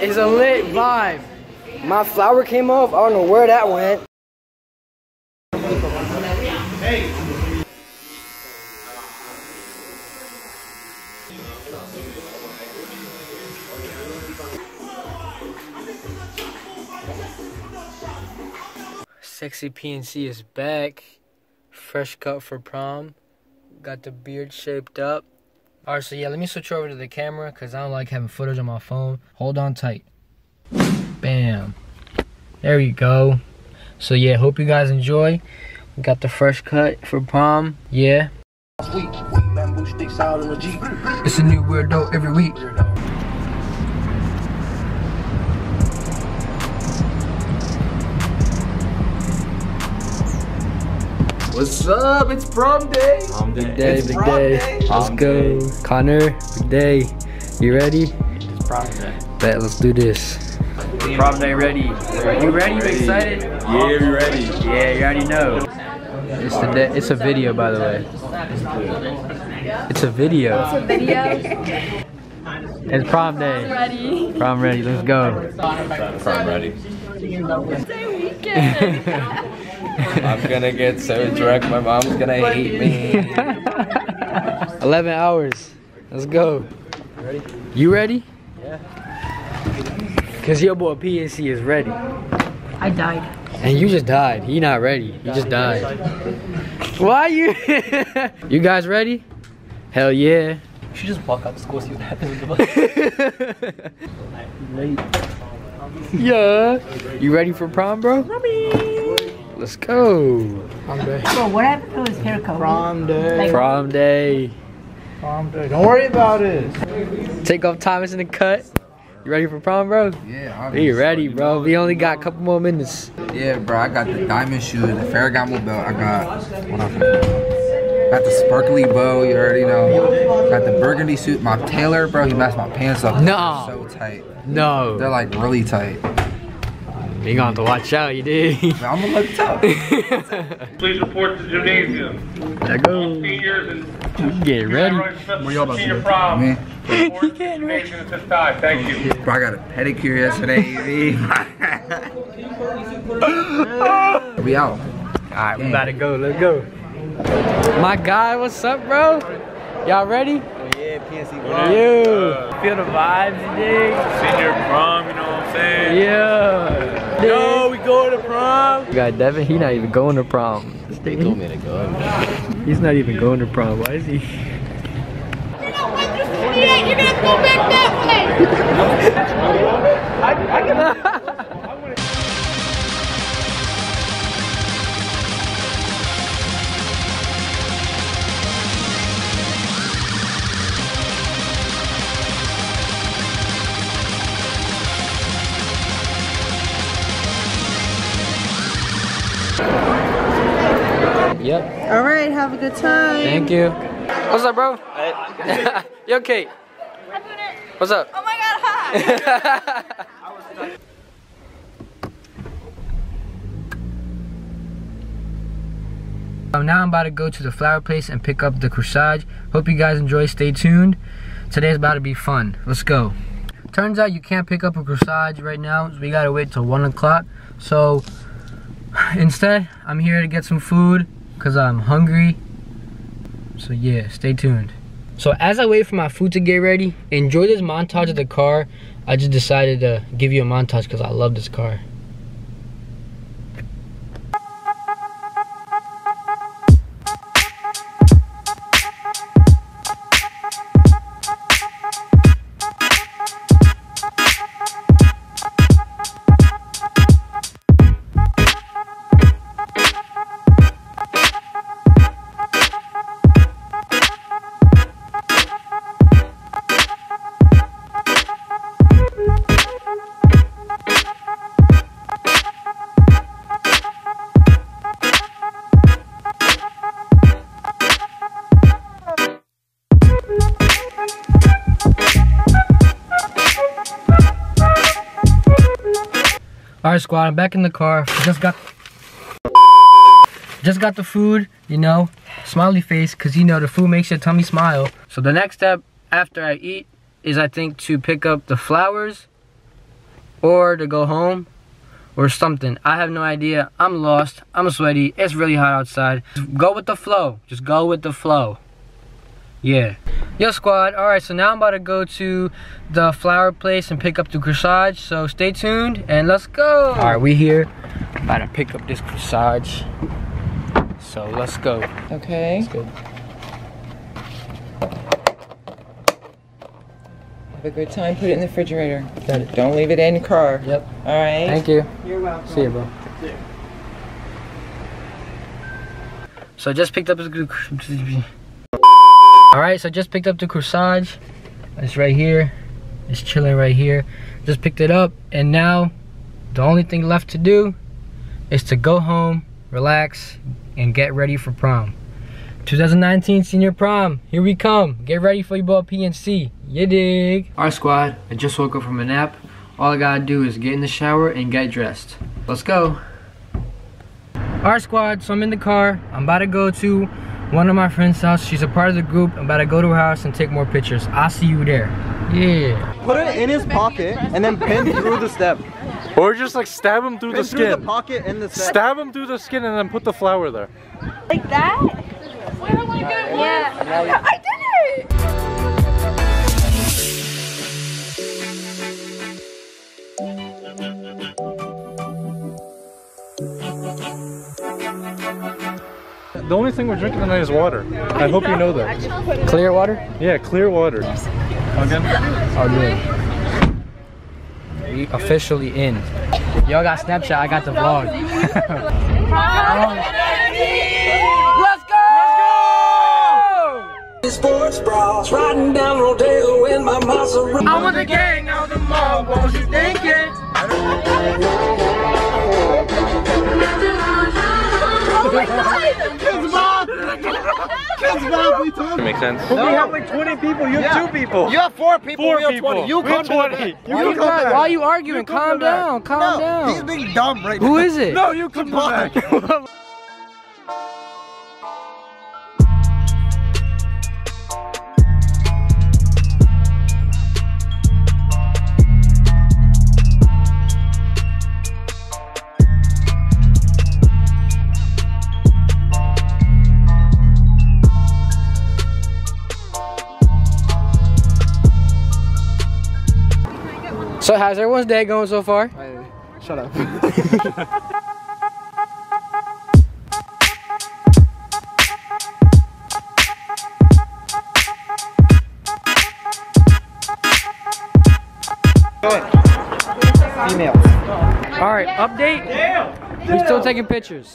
It's a lit vibe. My flower came off. I don't know where that went. Hey. Sexy PNC is back. Fresh cut for prom. Got the beard shaped up. Alright, so yeah, let me switch over to the camera because I don't like having footage on my phone. Hold on tight. Bam. There you go. So yeah, hope you guys enjoy. We got the fresh cut for prom. Yeah. It's a new weirdo every week. What's up? It's prom day. Big day. Let's go. Connor, big day. You ready? It's prom day. Bet, let's do this. Prom day ready. Are you ready? You excited? Yeah, we ready. Yeah, you already know. It's a video, by the way. It's a video. It's a video. It's prom day. Prom ready. Prom ready. Let's go. Prom ready. I'm gonna get so drunk, my mom's gonna hate me. 11 hours. Let's go. Ready? You ready? Yeah. Cause your boy PNC is ready. I died. And you just died. He not ready. He just died. Why you? You guys ready? Hell yeah. You should just walk out to school, see what happens with the bus. Yeah. You ready for prom, bro? Let's go. Prom day. Bro, what happened to his haircut? Prom day. Like, prom day. Prom day. Don't worry about it. Take off Thomas in the cut. You ready for prom, bro? Yeah, obviously. You ready, bro? We only got a couple more minutes. Yeah, bro. I got the diamond shoe, the Ferragamo belt. I got the sparkly bow. You already know. Got the burgundy suit. My tailor, bro. He messed my pants up. No. They're so tight. No. They're like really tight. You're gonna have to watch out, you dig? I'm gonna look tough. Please report to gymnasium. There goes. Get ready. What y'all about to do? Report to gymnasium at this time. Thank you. Bro, I got a pedicure yesterday. We out. Alright, we about to go. Let's go. My guy, what's up, bro? Y'all ready? Yeah, PNC prom. Yeah. Feel the vibes, you dig? Senior prom, you know what I'm saying? Yeah. Yo, we going to prom. You got Devin, he not even going to prom. This day told me to go. He's not even going to prom, why is he? You don't want this to be it, you're gonna go back that way! Yep. All right, have a good time. Thank you. What's up, bro? Hey. You okay? I'm doing it. What's up? Oh my god, hi. I was stuck. So now I'm about to go to the flower place and pick up the corsage. Hope you guys enjoy. Stay tuned. Today's about to be fun. Let's go. Turns out you can't pick up a corsage right now. So we gotta wait till 1 o'clock. So instead, I'm here to get some food. Cause I'm hungry, so yeah, stay tuned. So as I wait for my food to get ready, enjoy this montage of the car. I just decided to give you a montage because I love this car. Alright squad, I'm back in the car. Just got the food, you know, smiley face, cause you know the food makes your tummy smile. So the next step after I eat is I think to pick up the flowers or to go home or something. I have no idea. I'm lost. I'm sweaty. It's really hot outside. Just go with the flow. Just go with the flow. Yeah. Yo, squad. Alright, so now I'm about to go to the flower place and pick up the corsage. So stay tuned and let's go. Alright, we here. I'm about to pick up this corsage. So let's go. Okay. Let's go. Have a good time. Put it in the refrigerator. Got it. Don't leave it in the car. Yep. All right. Thank you. You're welcome. See you, bro. Yeah. So I just picked up the. All right. So I just picked up the corsage. It's right here. It's chilling right here. Just picked it up, and now the only thing left to do is to go home, relax, and get ready for prom. 2019 senior prom, here we come. Get ready for your boy PNC, you dig? Alright squad, I just woke up from a nap. All I gotta do is get in the shower and get dressed. Let's go. Alright squad, so I'm in the car. I'm about to go to one of my friend's house. She's a part of the group. I'm about to go to her house and take more pictures. I'll see you there. Yeah. Put it in his pocket and then pin through the step. Or just like stab him through the skin. Pin through the pocket and the step. Stab him through the skin and then put the flower there. Like that? Oh my God, yeah. I did it! The only thing we're drinking tonight is water. I hope you know that. Clear water? Yeah, clear water. Again? Oh, good. We officially in. Y'all got Snapchat, I got the vlog. Sports bras, riding down Rodeo in my Maserati. I want the gang on the mall, won't you think it? Oh my God! Kids Bob! Kids Bob, we talking. That makes sense. No. We have like 20 people, you have 2 people. You have 4 people, we have 20. You come to the back. Why are you arguing? Calm down, calm down. He's being dumb right now. Who is it? No, you come back. So how's everyone's day going so far? Shut up. Female. All right, update. We still taking pictures.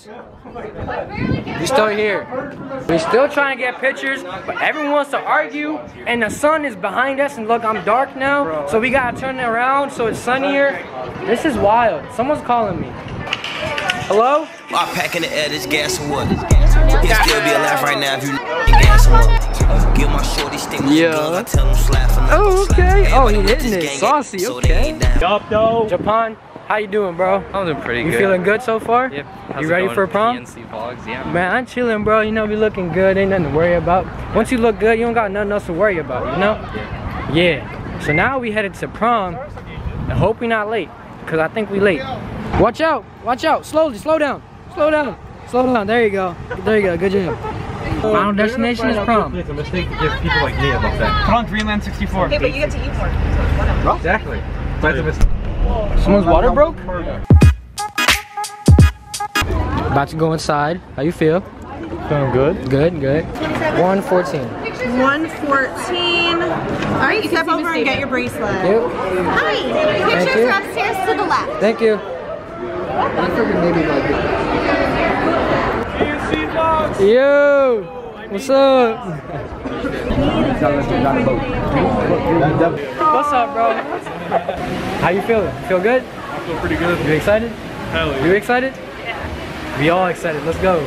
We still here. We still trying to get pictures, but everyone wants to argue, and the sun is behind us, and look, I'm dark now, so we gotta turn it around so it's sunnier. This is wild. Someone's calling me. Hello? I'm packing the air, this gas and wood. He'll still be alive right now if you gas and wood. Give my shorty sting. Yeah. Oh, okay. Oh, he hitting it. Saucy, okay. Yup, though. Japan. How you doing, bro? I'm doing pretty good. You feeling good so far? Yep. How's you ready for prom? PNC vlogs, yeah. Man, I'm chilling, bro. You know we looking good. Ain't nothing to worry about. Once you look good, you don't got nothing else to worry about, you know? Yeah. Yeah. So now we headed to prom. I hope we're not late, because I think we late. Watch out. Watch out. Slowly. Slow down. Slow down. Slow down. There you go. There you go. Good job. Final destination is prom. It's a mistake to give people like me about that. Put on Dreamland 64. Okay, but you get to eat more. So exactly. That's a mistake. Someone's water broke? Yeah. About to go inside. How you feel? Feeling good. Good, good. 114. 114. Alright, step over and get your bracelet. Thank you. Hi. Pictures are upstairs to the left. Thank you. Yo! What's up? What's up, bro? How you feeling? Feel good? I feel pretty good. You excited? Hell yeah. You excited? Yeah. We all excited. Let's go.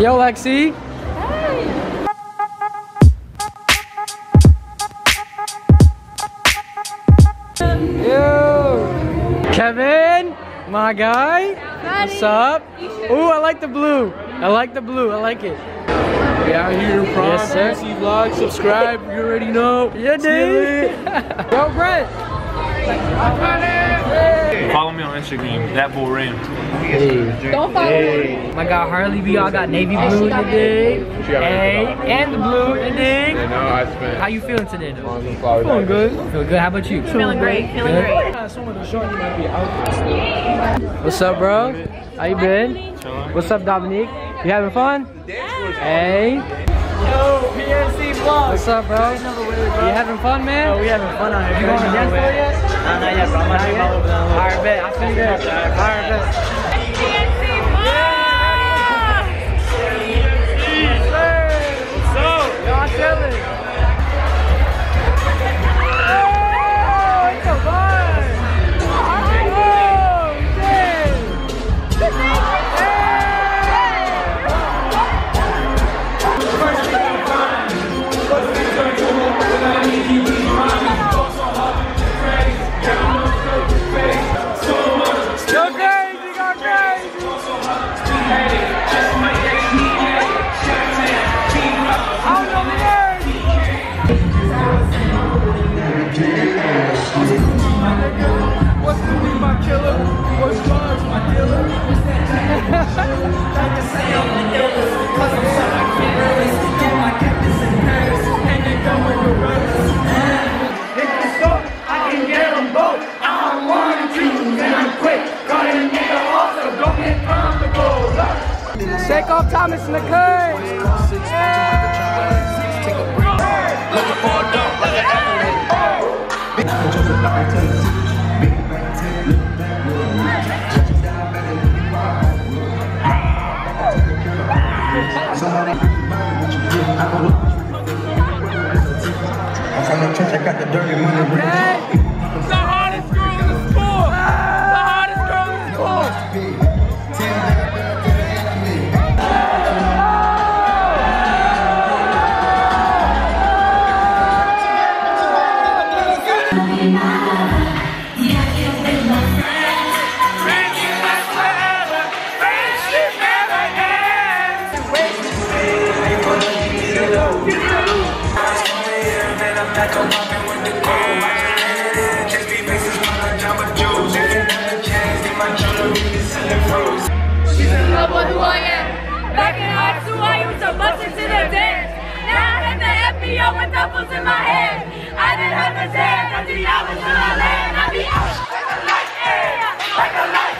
Yo, Lexi. Hi. Yo. Kevin, my guy. What's up? Ooh, I like the blue. I like the blue. I like it. We out here, prom, yes, PNC vlog, subscribe, you already know. Yeah, dude. Yo, Brett. on Instagram, that bull rim. Hey. Don't follow me. I got Harley B, I got navy blue today. And the blue today. How you feeling today though? Feeling good. Feel good, how about you? Feeling great, feeling great. What's up, bro? How you been? What's up, Dominique? You having fun? Hey. Yo, PNC vlog. What's up, bro? You having fun, man? No, we having fun on here. You going to dance floor yet? No, not yet, bro. I'm not yet. Alright, bet. I feel good. Alright, bet. Shake-off time is in the cut. I got the dirty money. With doubles in my head, I didn't have a cent. $50 till I land. I be out like a light, like a light,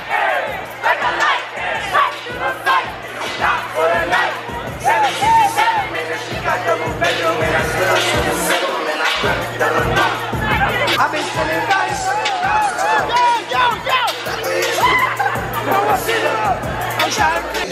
like a light, like a light. Not for the night. 767, nigga, she got double bedroom, and I still in the middle, and I couldn't tell her no. I've been sending guys. Yo, yo, yo. No, I sit up. I'm trying to.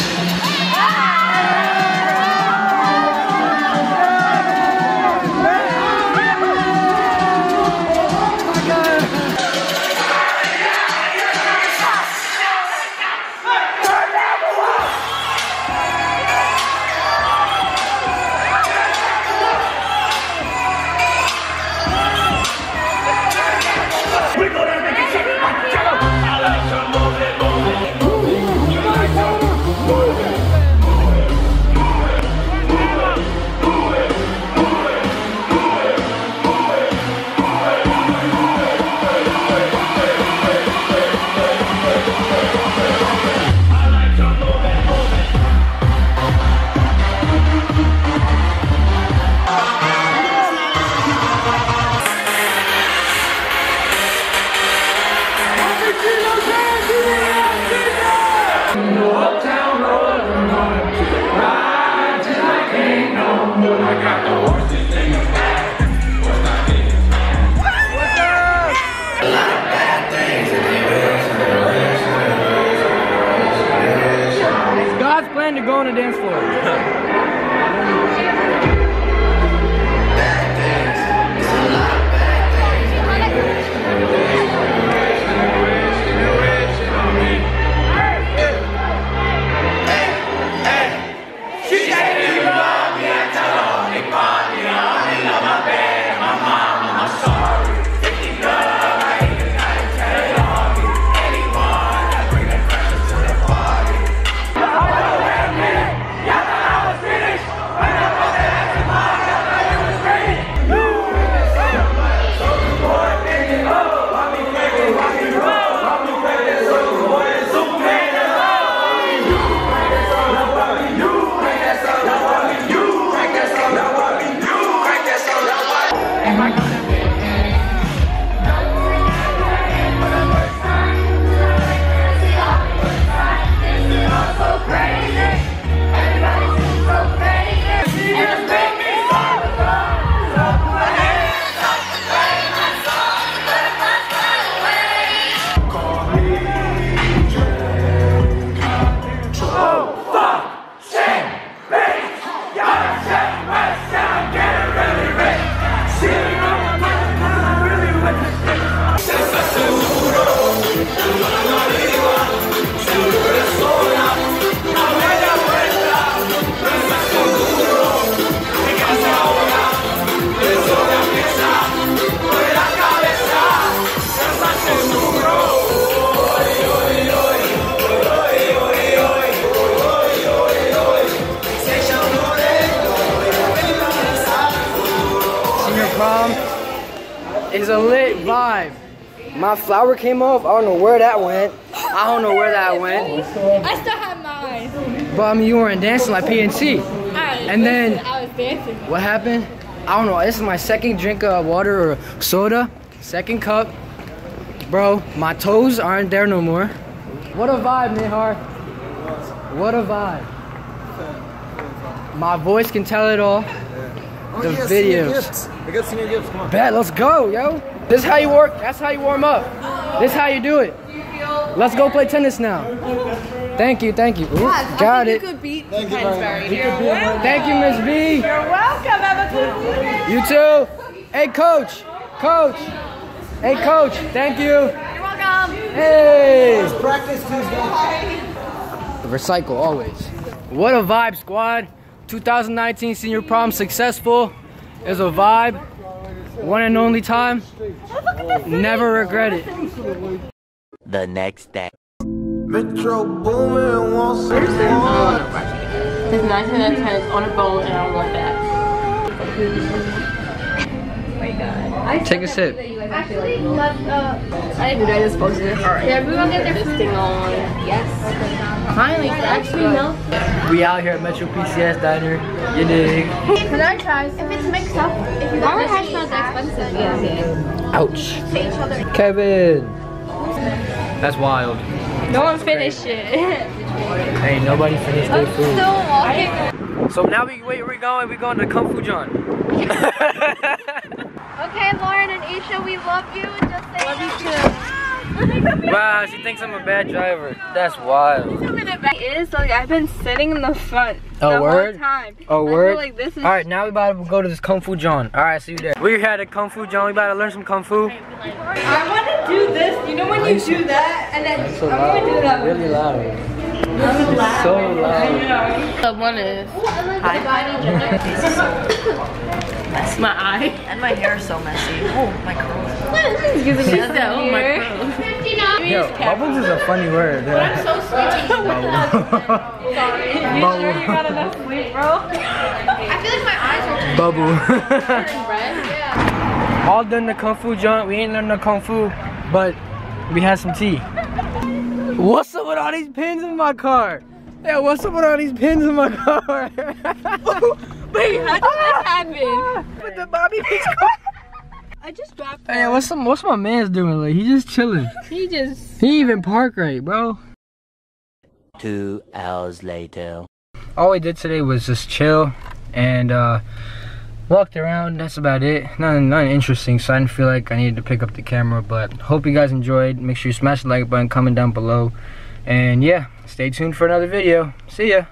To go on the dance floor. My flower came off. I don't know where that went. I don't know where that went. I still have mine. But I mean, you weren't dancing like PNC. And then I was dancing. What happened? I don't know. This is my second drink of water or soda. Second cup. Bro, my toes aren't there no more. What a vibe, Nihar. What a vibe. My voice can tell it all. The videos. I got senior gifts. Come on. Bet, let's go, yo. This is how you work. That's how you warm up. This is how you do it. Let's go play tennis now. Thank you, thank you. Ooh, yes, got it. You could beat thank you, Miss B. You're welcome. Have a good weekend. You too. Hey, coach. Coach. Hey, coach. Thank you. You're welcome. Hey. Let's practice Tuesday. Recycle always. What a vibe, squad. 2019 senior prom successful. It's a vibe. One and only time. Never regret it. The next day. Metro booming wants to. Because 9 out of 10 is on a bone, and I don't want that. Oh my god. Take a sip. Actually, I think you guys are supposed to. Alright. Everyone get their food on. Yes. Finally, actually, no. We out here at Metro PCS Diner. You dig? Can I try some? If it's mixed up, if you don't have not that expensive, yeah. Ouch. Kevin. That's wild. No one finished it. Ain't nobody finished their food. Still walking. So now we're going to Kung Fu John. Okay, Lauren and Isha, we love you. Just say love you too. Wow, she thinks I'm a bad driver. That's wild. It is like I've been sitting in the front the whole time. Oh word. Like this is all right, now we about to go to this Kung Fu John. All right, see you there. We're here at Kung Fu John. We about to learn some kung fu. I want to do this. You know when you do that, and then so I'm gonna do that. Really loud. This is so loud. The one is. That's my eye. And my hair is so messy. Oh my curls. She said, oh my curls. Yo, bubbles is a funny word. But I'm so sleepy. Sorry. You bubble. Sure you got enough sleep, bro? I feel like my eyes are bubble. Yeah. All done the Kung Fu John. We ain't learned no Kung Fu, but we had some tea. What's up with all these pins in my car? Yeah, what's up with all these pins in my car? Wait, how did that happen? With the Bobby P's car. I just dropped. Hey, what's my man's doing? Like, he just chilling. He even park right, bro. 2 hours later. All we did today was just chill and walked around. That's about it. Nothing interesting. So I didn't feel like I needed to pick up the camera. But hope you guys enjoyed. Make sure you smash the like button. Comment down below. And yeah, stay tuned for another video. See ya.